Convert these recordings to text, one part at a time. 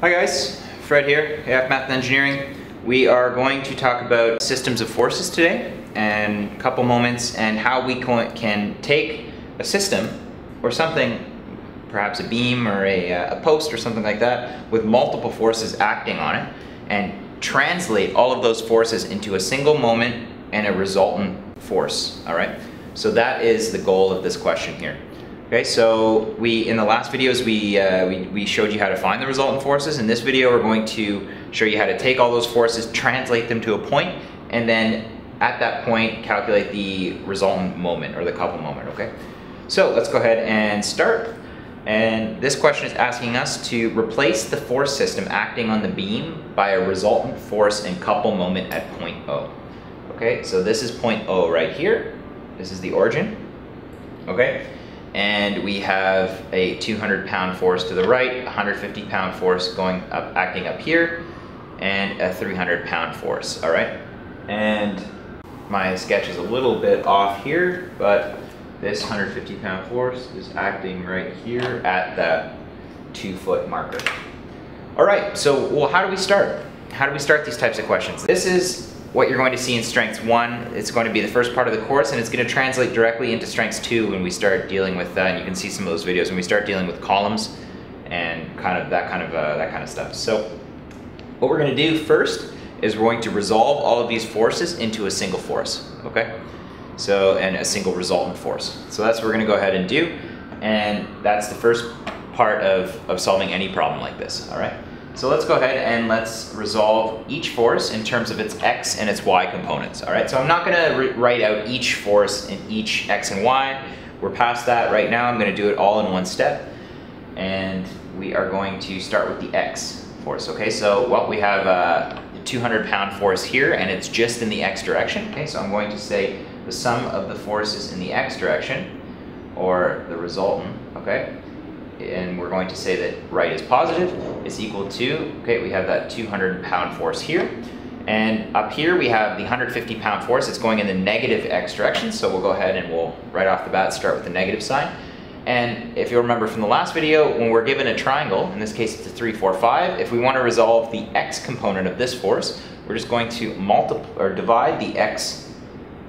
Hi guys, Fred here, AF Math and Engineering. We are going to talk about systems of forces today and a couple moments and how we can take a system or something, perhaps a beam or a post or something like that, with multiple forces acting on it and translate all of those forces into a single moment and a resultant force, all right? So that is the goal of this question here. Okay, so in the last videos we showed you how to find the resultant forces. In this video we're going to show you how to take all those forces, translate them to a point, and then at that point calculate the resultant moment or the couple moment, okay? So let's go ahead and start. And this question is asking us to replace the force system acting on the beam by a resultant force and couple moment at point O. Okay, so this is point O right here. This is the origin, okay? And we have a 200-pound force to the right, 150-pound force going up, acting up here, and a 300-pound force, all right? And my sketch is a little bit off here, but this 150-pound force is acting right here at that 2-foot marker. All right, so well, how do we start? How do we start these types of questions? This is what you're going to see in Strength 1. It's going to be the first part of the course, and it's going to translate directly into Strength 2 when we start dealing with that. And you can see some of those videos when we start dealing with columns and that kind of stuff. So what we're going to do first is we're going to resolve all of these forces into a single force, okay? So, and a single resultant force. So that's what we're going to go ahead and do, and that's the first part of solving any problem like this, all right? So let's go ahead and let's resolve each force in terms of its x and its y components, all right? So I'm not gonna write out each force and each x and y. We're past that right now. I'm gonna do it all in one step. And we are going to start with the x force, okay? So what we have a 200-pound force here, and it's just in the x direction, okay? So I'm going to say the sum of the forces in the x direction, or the resultant, okay? And we're going to say that right is positive, is equal to, okay, we have that 200-pound force here. And up here we have the 150-pound force. It's going in the negative x direction, so we'll go ahead and we'll, right off the bat, start with the negative sign. And if you'll remember from the last video, when we're given a triangle, in this case it's a 3, 4, 5, if we want to resolve the x component of this force, we're just going to multiply or divide the x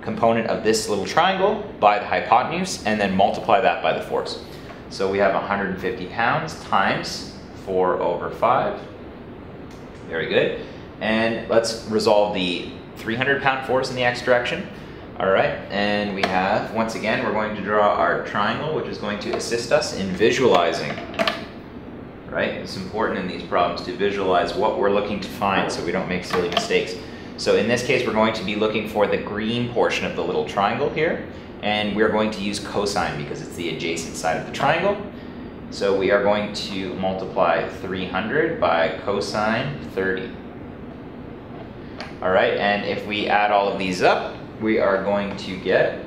component of this little triangle by the hypotenuse and then multiply that by the force. So we have 150 pounds times 4/5. Very good. And let's resolve the 300-pound force in the x direction. All right, and we have, once again, we're going to draw our triangle, which is going to assist us in visualizing, right? It's important in these problems to visualize what we're looking to find so we don't make silly mistakes. So in this case, we're going to be looking for the green portion of the little triangle here. And we're going to use cosine because it's the adjacent side of the triangle. So we are going to multiply 300 by cosine 30. All right, and if we add all of these up, we are going to get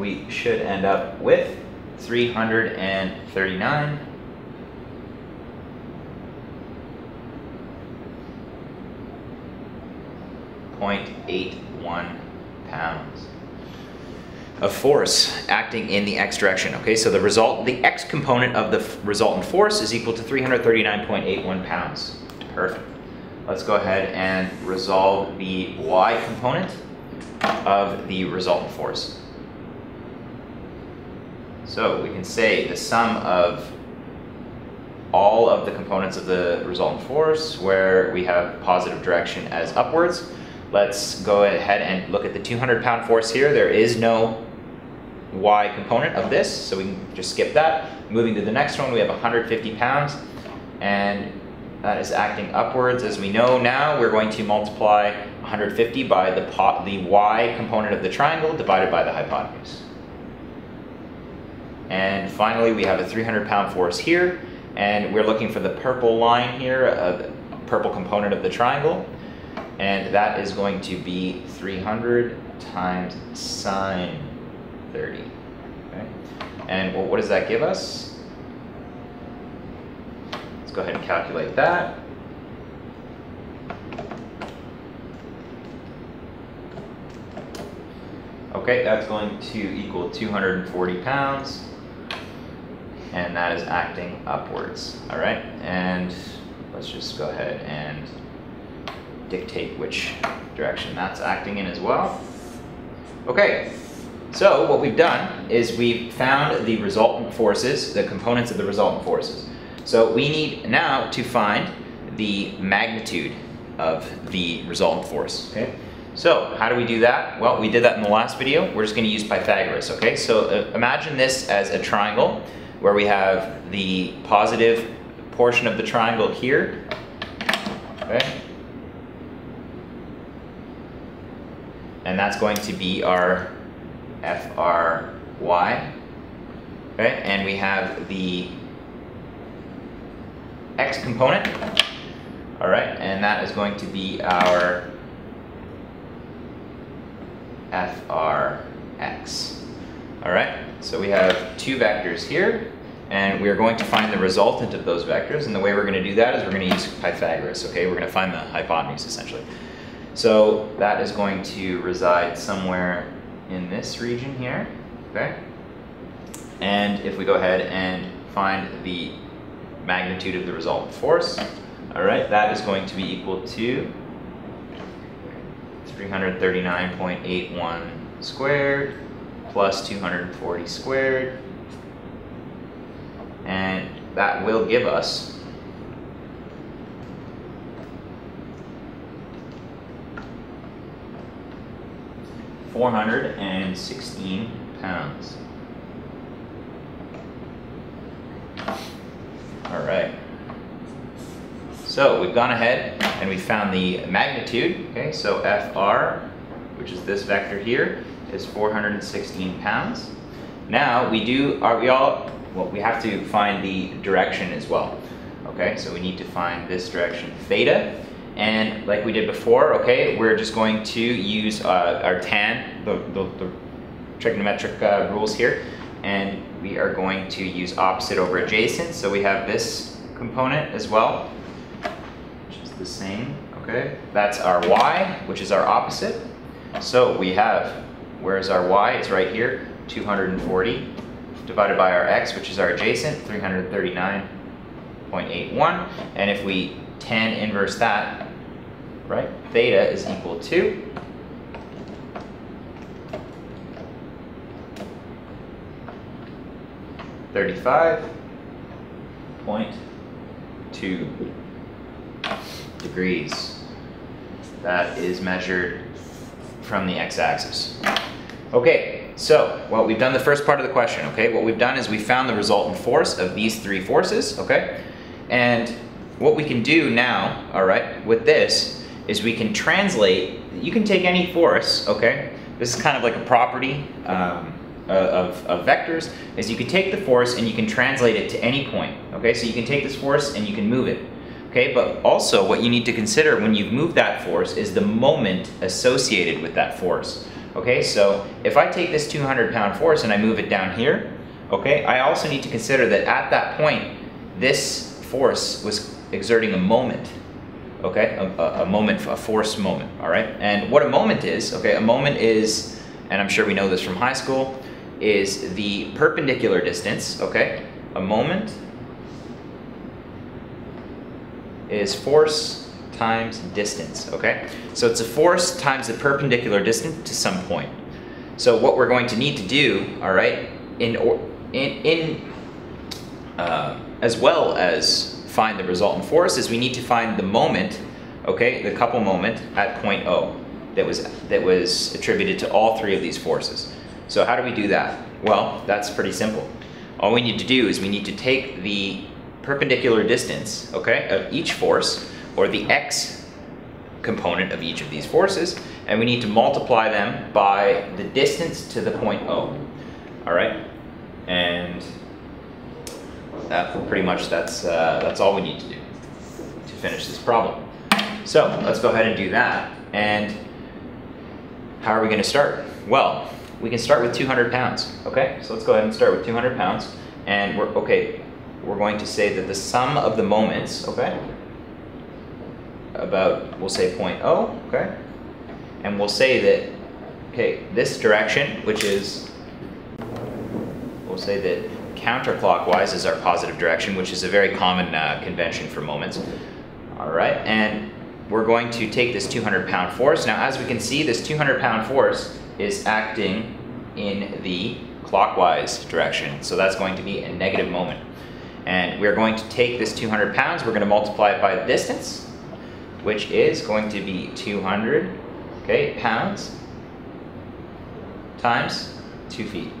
339. .81 pounds of force acting in the x direction. Okay, so the result, the x component of the resultant force is equal to 339.81 pounds. Perfect. Let's go ahead and resolve the y component of the resultant force. So we can say the sum of all of the components of the resultant force, where we have positive direction as upwards. Let's go ahead and look at the 200-pound force here. There is no y component of this, so we can just skip that. Moving to the next one, we have 150 pounds, and that is acting upwards. As we know now, we're going to multiply 150 by the y component of the triangle divided by the hypotenuse. And finally, we have a 300-pound force here, and we're looking for the purple line here, the purple component of the triangle. And that is going to be 300 times sine 30, okay? And well, what does that give us? Let's go ahead and calculate that. Okay, that's going to equal 240 pounds, and that is acting upwards. All right, and let's just go ahead and dictate which direction that's acting in as well. Okay, so what we've done is we've found the resultant forces, the components of the resultant forces. So we need now to find the magnitude of the resultant force. Okay, so how do we do that? Well, we did that in the last video. We're just going to use Pythagoras. Okay, so imagine this as a triangle where we have the positive portion of the triangle here. Okay. And that's going to be our FRY, okay? And we have the X component, all right? And that is going to be our FRX, all right? So we have two vectors here, and we are going to find the resultant of those vectors. And the way we're gonna do that is we're gonna use Pythagoras, okay? We're gonna find the hypotenuse, essentially. So that is going to reside somewhere in this region here, okay? And if we go ahead and find the magnitude of the resultant force, all right, that is going to be equal to 339.81 squared plus 240 squared. And that will give us 416 pounds. All right. So we've gone ahead and we found the magnitude. Okay, so FR, which is this vector here, is 416 pounds. Now we have to find the direction as well. Okay, so we need to find this direction, theta. And like we did before, okay, we're just going to use our tan, the trigonometric rules here, and we are going to use opposite over adjacent. So we have this component as well, which is the same, okay? That's our y, which is our opposite. So we have, where's our y? It's right here, 240 divided by our x, which is our adjacent, 339.81. And if we tan inverse that, right? Theta is equal to 35.2 degrees. That is measured from the x-axis. Okay, so well, we've done the first part of the question, okay? What we've done is we found the resultant force of these three forces, okay? And what we can do now, all right, with this is we can translate, you can take any force, okay? This is kind of like a property of vectors, is you can take the force and you can translate it to any point, okay? So you can take this force and you can move it, okay? But also what you need to consider when you've moved that force is the moment associated with that force, okay? So if I take this 200-pound force and I move it down here, okay? I also need to consider that at that point, this force was exerting a moment, okay, a force moment, all right? And what a moment is, okay, a moment is, and I'm sure we know this from high school, is the perpendicular distance, okay? A moment is force times distance, okay? So it's a force times the perpendicular distance to some point. So what we're going to need to do, all right, as well as find the resultant force is we need to find the moment, okay, the couple moment at point O that was attributed to all three of these forces. So how do we do that? Well, that's pretty simple. All we need to do is we need to take the perpendicular distance, okay, of each force, or the x component of each of these forces, and we need to multiply them by the distance to the point O. All right, and pretty much that's all we need to do to finish this problem. So let's go ahead and do that. And how are we going to start? Well, we can start with 200 pounds. Okay, so let's go ahead and start with 200 pounds. And we're going to say that the sum of the moments, okay, about, we'll say point O, okay, and we'll say that Okay, this direction, which is, we'll say that counterclockwise is our positive direction, which is a very common convention for moments. All right, and we're going to take this 200-pound force. Now, as we can see, this 200-pound force is acting in the clockwise direction. So that's going to be a negative moment. And we're going to take this 200 pounds, we're going to multiply it by the distance, which is going to be 200 pounds times 2 feet.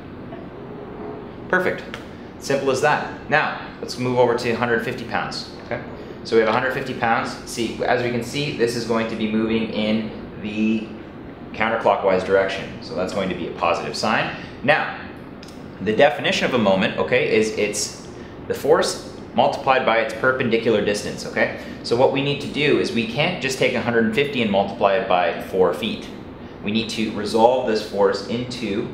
Perfect. Simple as that. Now, let's move over to 150 pounds. Okay? So we have 150 pounds. See, as we can see, this is going to be moving in the counterclockwise direction. So that's going to be a positive sign. Now, the definition of a moment, okay, is it's the force multiplied by its perpendicular distance, okay? So what we need to do is we can't just take 150 and multiply it by 4 feet. We need to resolve this force into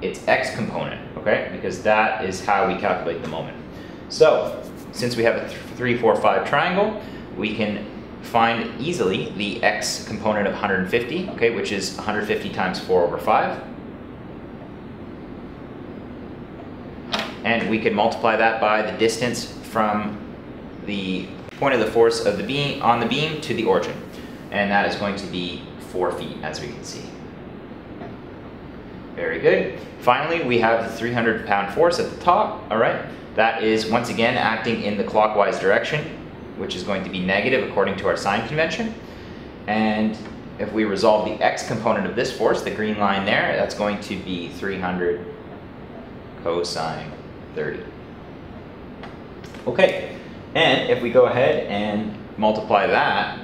its x component, okay? Because that is how we calculate the moment. So, since we have a 3, 4, 5 triangle, we can find easily the x component of 150, okay, which is 150 times 4/5. And we can multiply that by the distance from the point of the force of the beam on the beam to the origin. And that is going to be 4 feet, as we can see. Very good. Finally, we have the 300-pound force at the top, all right? That is, once again, acting in the clockwise direction, which is going to be negative according to our sign convention. And if we resolve the x component of this force, the green line there, that's going to be 300 cosine 30. Okay, and if we go ahead and multiply that,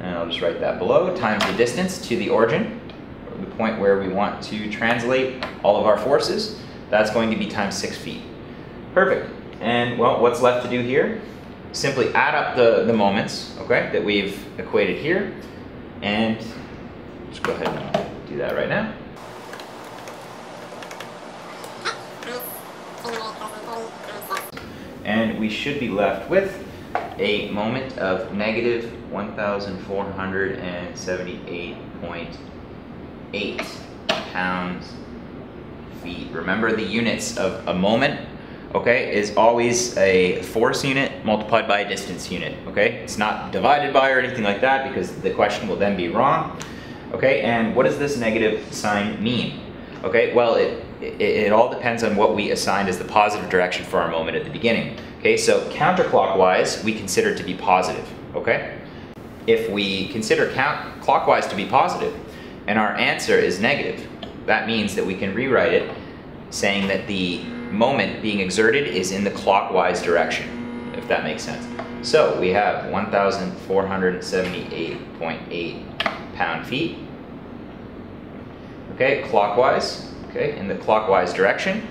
and I'll just write that below, times the distance to the origin, the point where we want to translate all of our forces, that's going to be times 6 feet. Perfect. And well, what's left to do here? Simply add up the moments, okay, that we've equated here, and just go ahead and do that right now. And we should be left with a moment of negative 1,478.8 pounds-feet. Remember, the units of a moment, okay, is always a force unit multiplied by a distance unit, okay? It's not divided by or anything like that because the question will then be wrong, okay? And what does this negative sign mean? Okay, well, it all depends on what we assigned as the positive direction for our moment at the beginning, okay? So counterclockwise, we consider to be positive, okay? If we consider clockwise to be positive and our answer is negative, that means that we can rewrite it saying that the moment being exerted is in the clockwise direction, if that makes sense. So we have 1,478.8 pound-feet, okay, clockwise, okay, in the clockwise direction.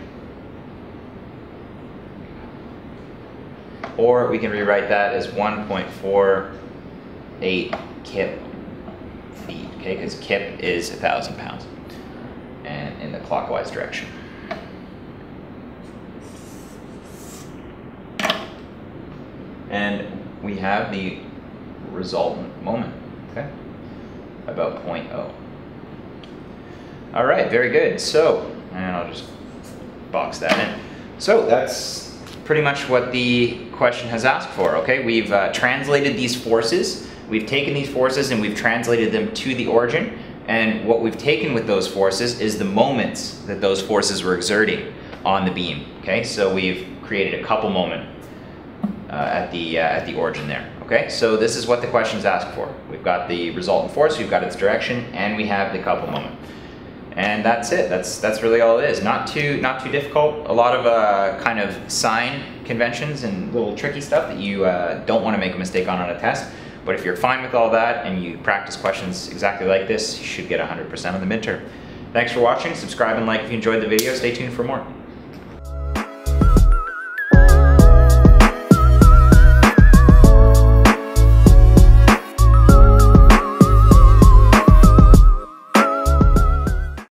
Or we can rewrite that as 1.48 kip feet, okay, because kip is 1,000 pounds, and in the clockwise direction. And we have the resultant moment, okay, about 0.0. All right, very good. So, and I'll just box that in. So that's pretty much what the question has asked for, okay? We've translated these forces. We've taken these forces and we've translated them to the origin. And what we've taken with those forces is the moments that those forces were exerting on the beam, okay? So we've created a couple moments at the origin there, okay? So this is what the question's asked for. We've got the resultant force, we've got its direction, and we have the couple moment. And that's it. That's really all it is. Not too difficult. A lot of kind of sign conventions and little tricky stuff that you don't want to make a mistake on a test. But if you're fine with all that and you practice questions exactly like this, you should get 100% on the midterm. Thanks for watching. Subscribe and like if you enjoyed the video. Stay tuned for more.